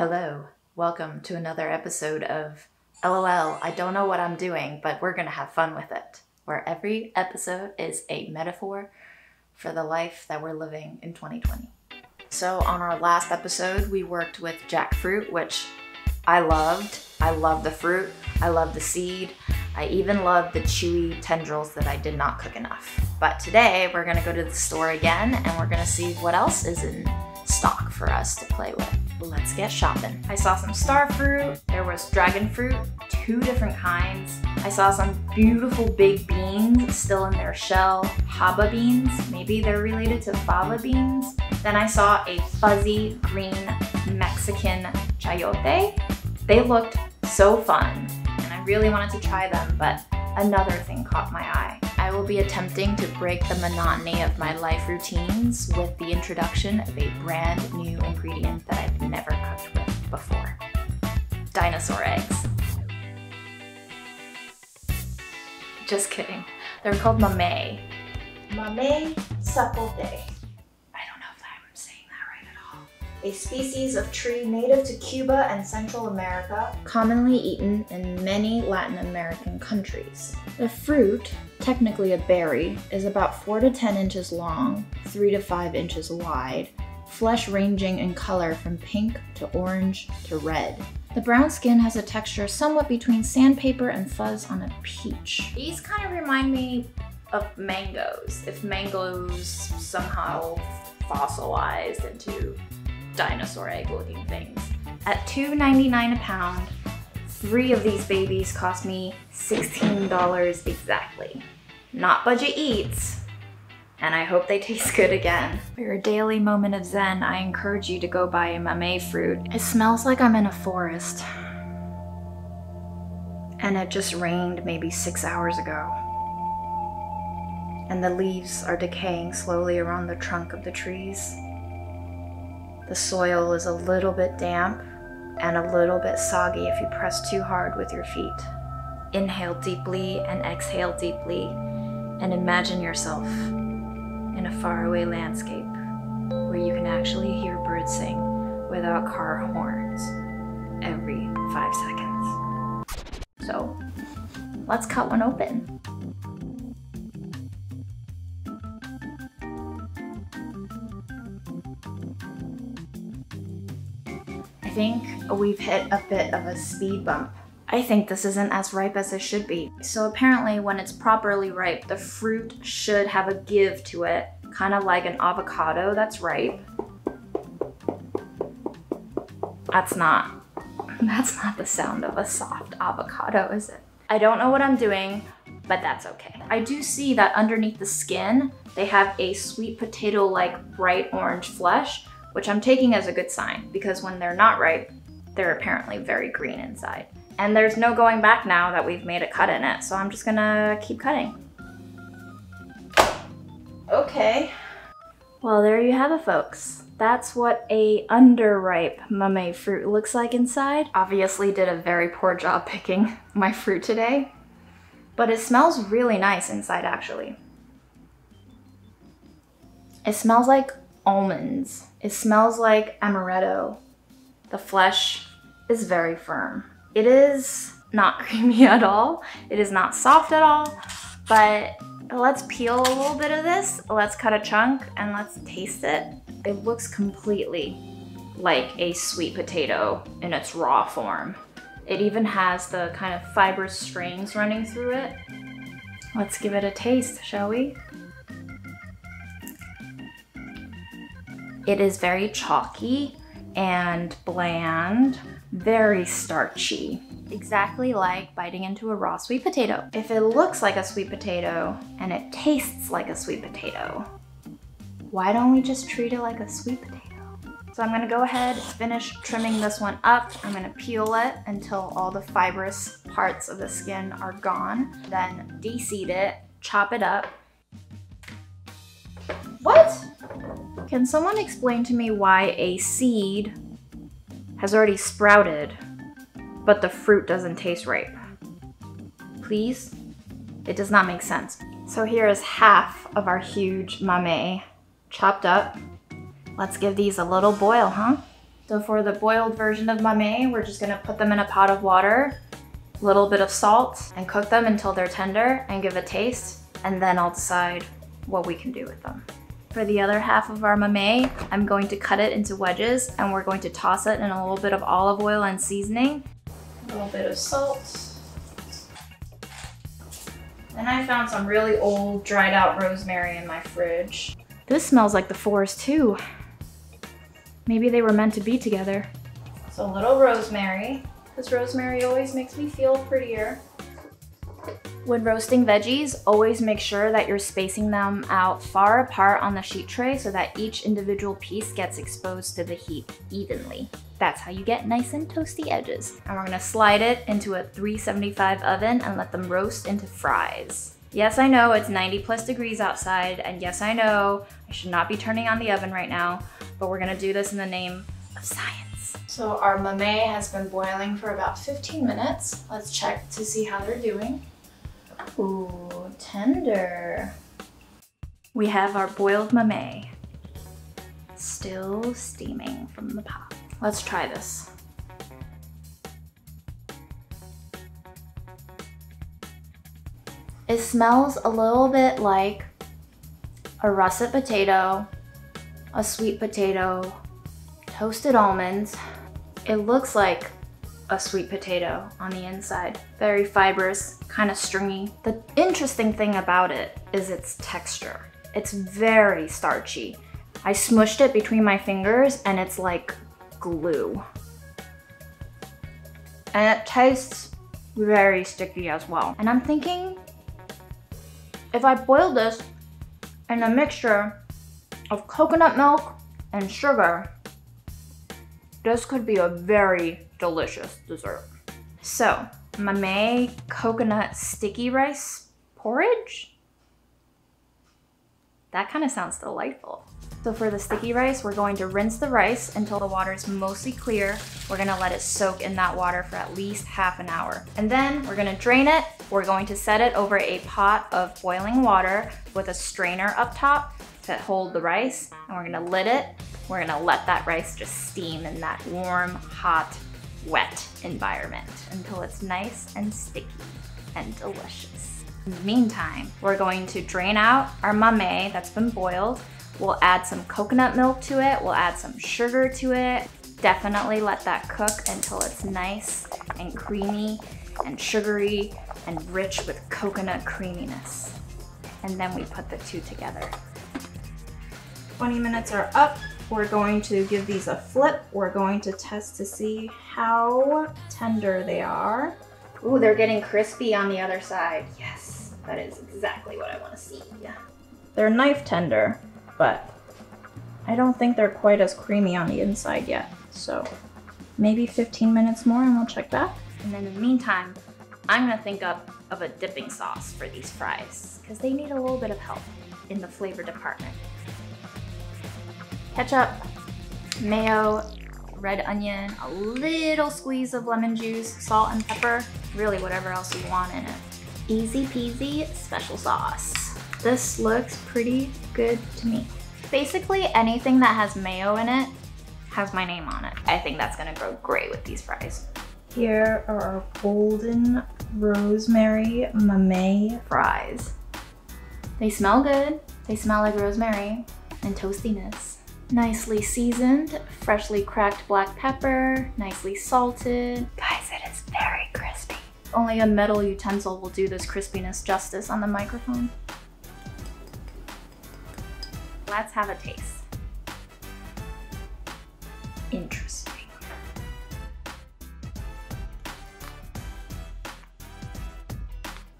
Hello, welcome to another episode of LOL, I don't know what I'm doing, but we're gonna have fun with it, where every episode is a metaphor for the life that we're living in 2020. So on our last episode, we worked with jackfruit, which I loved. I loved the fruit, I loved the seed, I even loved the chewy tendrils that I did not cook enough. But today, we're gonna go to the store again, and we're gonna see what else is in stock for us to play with. Let's get shopping. I saw some star fruit, there was dragon fruit, 2 different kinds. I saw some beautiful big beans still in their shell, fava beans, maybe they're related to fava beans. Then I saw a fuzzy green Mexican chayote. They looked so fun and I really wanted to try them, but another thing caught my eye. I will be attempting to break the monotony of my life routines with the introduction of a brand new ingredient that I've never cooked with before. Dinosaur eggs. Just kidding. They're called mamey. Mamey sapote. I don't know if I'm saying that right at all. A species of tree native to Cuba and Central America, commonly eaten in many Latin American countries. The fruit, technically a berry, is about 4 to 10 inches long, 3 to 5 inches wide, flesh ranging in color from pink to orange to red. The brown skin has a texture somewhat between sandpaper and fuzz on a peach. These kind of remind me of mangoes, if mangoes somehow fossilized into dinosaur egg looking things. At $2.99 a pound, 3 of these babies cost me $16 exactly. Not budget eats, and I hope they taste good again. For your daily moment of zen, I encourage you to go buy a mamey fruit. It smells like I'm in a forest, and it just rained maybe 6 hours ago, and the leaves are decaying slowly around the trunk of the trees. The soil is a little bit damp, and a little bit soggy if you press too hard with your feet. Inhale deeply and exhale deeply, and imagine yourself in a faraway landscape where you can actually hear birds sing without car horns every 5 seconds. So let's cut one open. I think we've hit a bit of a speed bump. I think this isn't as ripe as it should be. So apparently when it's properly ripe, the fruit should have a give to it, kind of like an avocado that's ripe. That's not the sound of a soft avocado, is it? I don't know what I'm doing, but that's okay. I do see that underneath the skin, they have a sweet potato-like bright orange flesh, which I'm taking as a good sign, because when they're not ripe, they're apparently very green inside. And there's no going back now that we've made a cut in it, so I'm just gonna keep cutting. Okay. Well, there you have it, folks. That's what a underripe mamey fruit looks like inside. Obviously did a very poor job picking my fruit today, but it smells really nice inside, actually. It smells like almonds. It smells like amaretto. The flesh is very firm. It is not creamy at all. It is not soft at all, but let's peel a little bit of this. Let's cut a chunk and let's taste it. It looks completely like a sweet potato in its raw form. It even has the kind of fibrous strings running through it. Let's give it a taste, shall we? It is very chalky and bland, very starchy, exactly like biting into a raw sweet potato. If it looks like a sweet potato and it tastes like a sweet potato, why don't we just treat it like a sweet potato? So I'm gonna go ahead, finish trimming this one up. I'm gonna peel it until all the fibrous parts of the skin are gone, then de-seed it, chop it up. What? Can someone explain to me why a seed has already sprouted, but the fruit doesn't taste ripe? Please? It does not make sense. So here is half of our huge mamey chopped up. Let's give these a little boil, huh? So for the boiled version of mamey, we're just gonna put them in a pot of water, a little bit of salt, and cook them until they're tender and give a taste, and then I'll decide what we can do with them. For the other half of our mamey, I'm going to cut it into wedges and we're going to toss it in a little bit of olive oil and seasoning, a little bit of salt. And I found some really old, dried out rosemary in my fridge. This smells like the forest too. Maybe they were meant to be together. So a little rosemary, because rosemary always makes me feel prettier. When roasting veggies, always make sure that you're spacing them out far apart on the sheet tray so that each individual piece gets exposed to the heat evenly. That's how you get nice and toasty edges. And we're gonna slide it into a 375 oven and let them roast into fries. Yes, I know it's 90 plus degrees outside, and yes, I know I should not be turning on the oven right now, but we're gonna do this in the name of science. So our mamey has been boiling for about 15 minutes. Let's check to see how they're doing. Ooh, tender. We have our boiled mamey. Still steaming from the pot. Let's try this. It smells a little bit like a russet potato, a sweet potato, toasted almonds. It looks like a sweet potato on the inside. Very fibrous, kind of stringy. The interesting thing about it is its texture. It's very starchy. I smushed it between my fingers and it's like glue. And it tastes very sticky as well. And I'm thinking, if I boil this in a mixture of coconut milk and sugar, this could be a very delicious dessert. So, mamey coconut sticky rice porridge? That kind of sounds delightful. So for the sticky rice, we're going to rinse the rice until the water is mostly clear. We're gonna let it soak in that water for at least half an hour. And then we're gonna drain it. We're going to set it over a pot of boiling water with a strainer up top to hold the rice, and we're gonna lid it. We're gonna let that rice just steam in that warm, hot, wet environment until it's nice and sticky and delicious. In the meantime, we're going to drain out our mamey that's been boiled. We'll add some coconut milk to it. We'll add some sugar to it. Definitely let that cook until it's nice and creamy and sugary and rich with coconut creaminess. And then we put the two together. 20 minutes are up. We're going to give these a flip. We're going to test to see how tender they are. Ooh, they're getting crispy on the other side. Yes, that is exactly what I want to see. Yeah. They're knife tender, but I don't think they're quite as creamy on the inside yet. So maybe 15 minutes more and we'll check back. And then in the meantime, I'm gonna think up of a dipping sauce for these fries because they need a little bit of help in the flavor department. Ketchup, mayo, red onion, a little squeeze of lemon juice, salt and pepper, really whatever else you want in it. Easy peasy special sauce. This looks pretty good to me. Basically anything that has mayo in it has my name on it. I think that's gonna go great with these fries. Here are our golden rosemary mamey fries. They smell good. They smell like rosemary and toastiness. Nicely seasoned, freshly cracked black pepper, nicely salted. Guys, it is very crispy. Only a metal utensil will do this crispiness justice on the microphone. Let's have a taste. Interesting.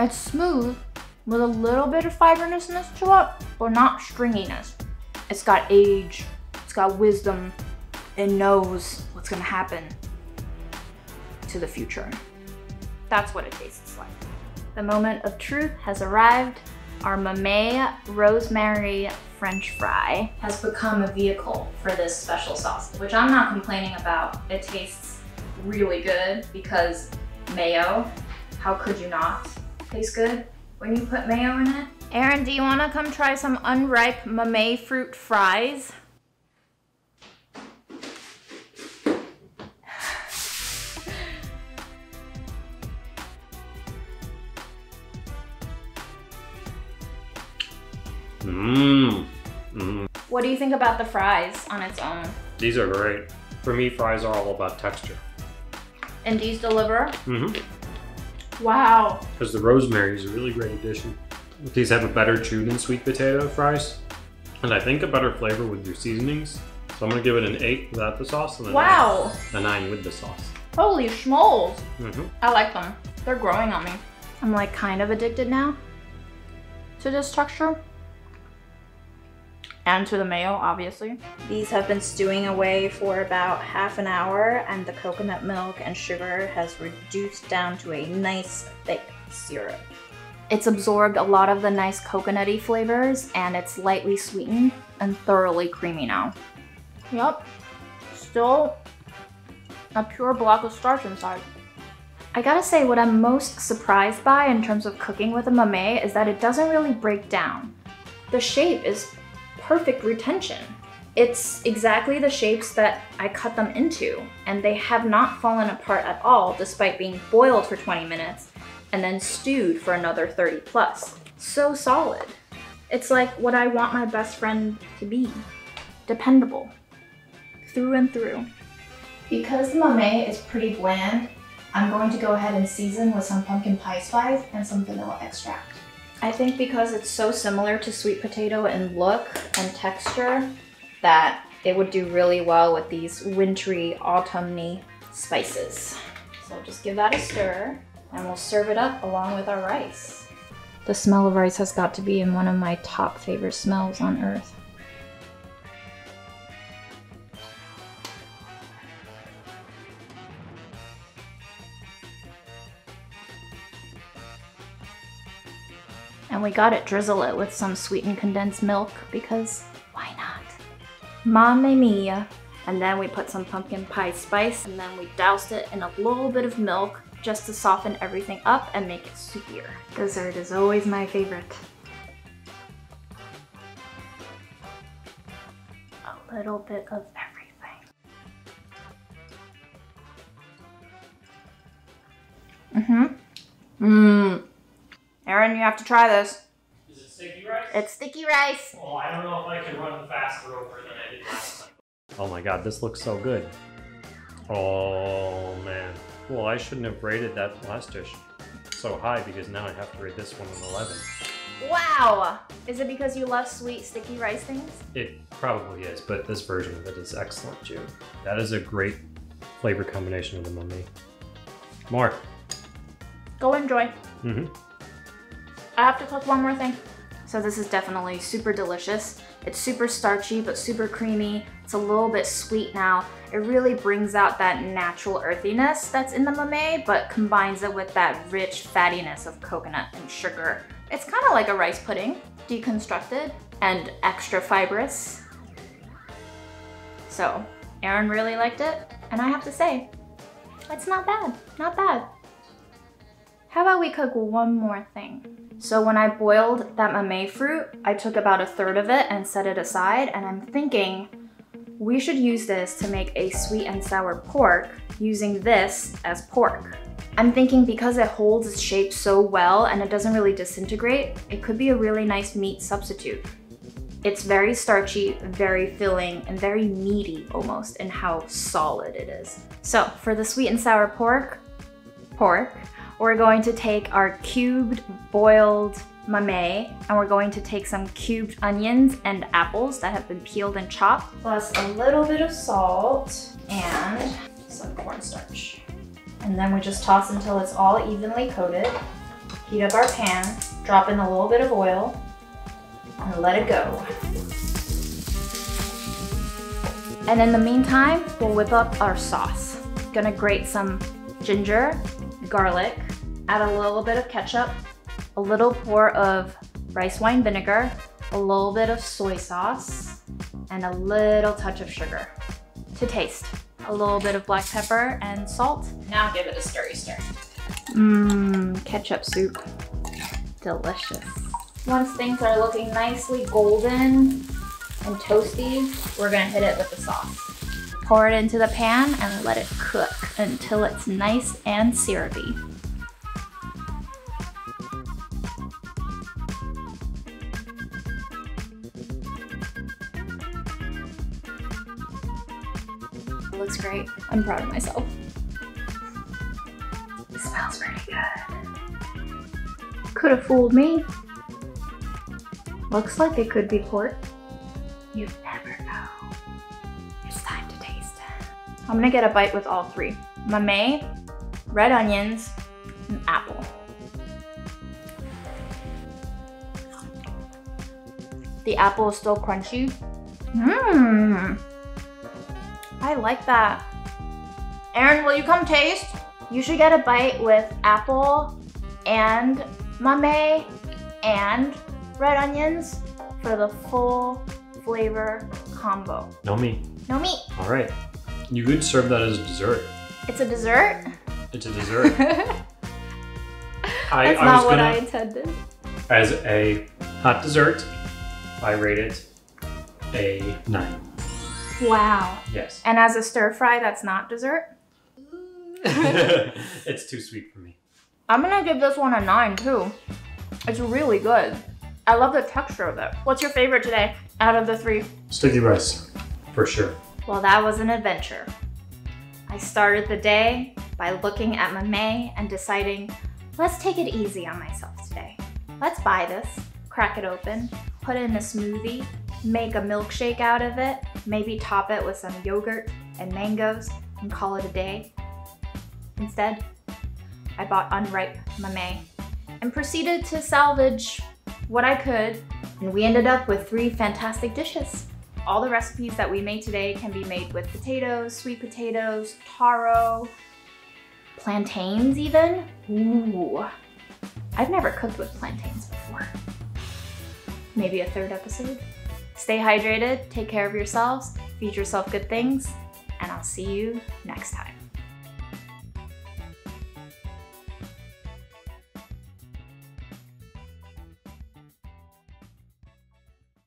It's smooth with a little bit of fibrousness to it, but not stringiness. It's got age, it's got wisdom, it knows what's gonna happen to the future. That's what it tastes like. The moment of truth has arrived. Our mamey rosemary French fry has become a vehicle for this special sauce, which I'm not complaining about. It tastes really good because mayo, how could you not? Tastes good when you put mayo in it. Erin, do you wanna come try some unripe mamey fruit fries? What do you think about the fries on its own? These are great. For me, fries are all about texture. And these deliver? Mm-hmm. Wow. Because the rosemary is a really great addition. These have a better chew than sweet potato fries. And I think a better flavor with your seasonings. So I'm gonna give it an 8 without the sauce and then wow. A 9 with the sauce. Holy schmoles. Mm-hmm. I like them. They're growing on me. I'm like kind of addicted now to this texture. And to the mayo, obviously. These have been stewing away for about half an hour, and the coconut milk and sugar has reduced down to a nice thick syrup. It's absorbed a lot of the nice coconutty flavors, and it's lightly sweetened and thoroughly creamy now. Yep, still a pure block of starch inside. I gotta say, what I'm most surprised by in terms of cooking with a mamey is that it doesn't really break down. The shape is perfect retention. It's exactly the shapes that I cut them into, and they have not fallen apart at all despite being boiled for 20 minutes and then stewed for another 30 plus. So solid. It's like what I want my best friend to be. Dependable. Through and through. Because the mamey is pretty bland, I'm going to go ahead and season with some pumpkin pie spice and some vanilla extract. I think because it's so similar to sweet potato in look and texture that it would do really well with these wintry, autumny spices. So just give that a stir and we'll serve it up along with our rice. The smell of rice has got to be in one of my top favorite smells on earth. And we got it, drizzle it with some sweetened condensed milk because why not? Mamma mia. And then we put some pumpkin pie spice and then we doused it in a little bit of milk just to soften everything up and make it soupier. Dessert is always my favorite. A little bit of everything. Erin, you have to try this. Is it sticky rice? It's sticky rice. Well, I don't know if I can run faster over than I did last time. Oh my god, this looks so good. Oh man. Well, I shouldn't have rated that last dish so high because now I have to rate this one an 11. Wow! Is it because you love sweet, sticky rice things? It probably is, but this version of it is excellent too. That is a great flavor combination of the mamey. More. Go enjoy. Mm-hmm. I have to cook one more thing. So this is definitely super delicious. It's super starchy, but super creamy. It's a little bit sweet now. It really brings out that natural earthiness that's in the mamey, but combines it with that rich fattiness of coconut and sugar. It's kind of like a rice pudding, deconstructed and extra fibrous. So Erin really liked it, and I have to say, it's not bad, not bad. How about we cook one more thing? So when I boiled that mamey fruit, I took about a third of it and set it aside, and I'm thinking we should use this to make a sweet and sour pork using this as pork. I'm thinking because it holds its shape so well and it doesn't really disintegrate, it could be a really nice meat substitute. It's very starchy, very filling, and very meaty almost in how solid it is. So for the sweet and sour pork, we're going to take our cubed boiled mamey, and we're going to take some cubed onions and apples that have been peeled and chopped, plus a little bit of salt and some cornstarch. And then we just toss until it's all evenly coated. Heat up our pan, drop in a little bit of oil, and let it go. And in the meantime, we'll whip up our sauce. Gonna grate some ginger, garlic, add a little bit of ketchup, a little pour of rice wine vinegar, a little bit of soy sauce, and a little touch of sugar to taste. A little bit of black pepper and salt. Now give it a stirry stir. Mmm, ketchup soup. Delicious. Once things are looking nicely golden and toasty, we're gonna hit it with the sauce. Pour it into the pan and let it cook until it's nice and syrupy. looks great. I'm proud of myself. It smells pretty good. Could have fooled me. Looks like it could be pork. You never know. It's time to taste it. I'm gonna get a bite with all three. Mamey, red onions, and apple. The apple is still crunchy. Mmm. I like that. Erin, will you come taste? You should get a bite with apple and mamey and red onions for the full flavor combo. No meat. No meat. All right. You could serve that as a dessert. It's a dessert? It's a dessert. That's not what I intended. As a hot dessert, I rate it a 9. Wow. Yes. And as a stir fry, that's not dessert? It's too sweet for me. I'm gonna give this one a 9 too. It's really good. I love the texture of it. What's your favorite today out of the three? Sticky rice, for sure. Well, that was an adventure. I started the day by looking at mamey and deciding, let's take it easy on myself today. Let's buy this, crack it open, put in a smoothie, make a milkshake out of it, maybe top it with some yogurt and mangoes and call it a day. Instead, I bought unripe mamey and proceeded to salvage what I could, and we ended up with 3 fantastic dishes. All the recipes that we made today can be made with potatoes, sweet potatoes, taro, plantains even. Ooh, I've never cooked with plantains before. Maybe a 3rd episode. Stay hydrated, take care of yourselves, feed yourself good things, and I'll see you next time.